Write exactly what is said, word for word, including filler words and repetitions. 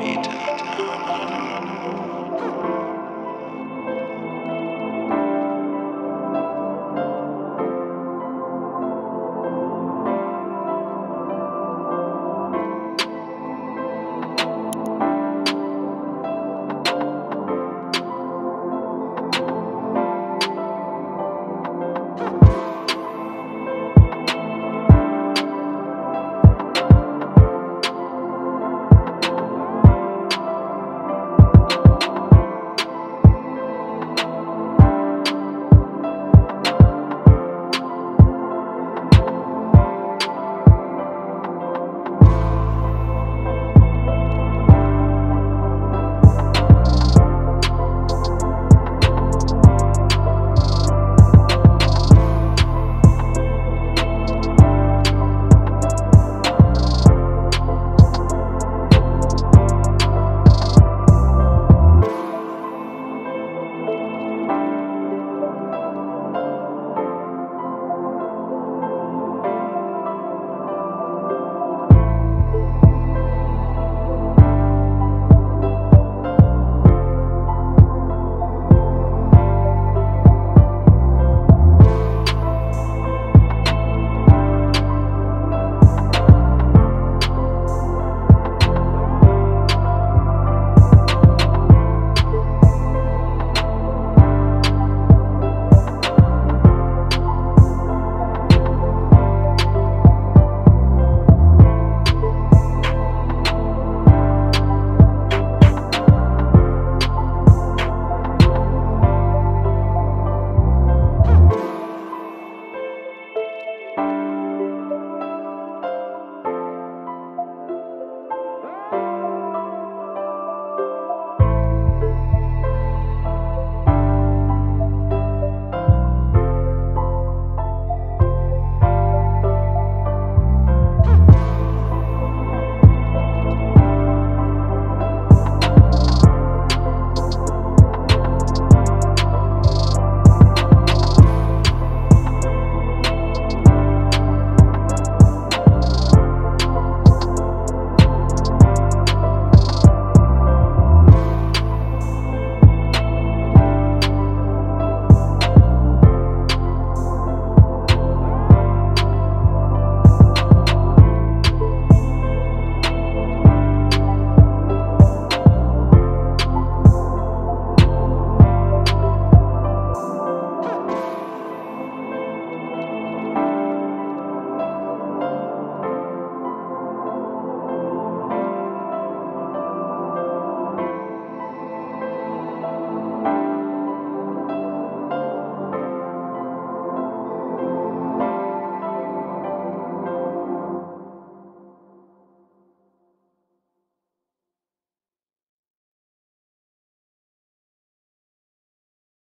beaten.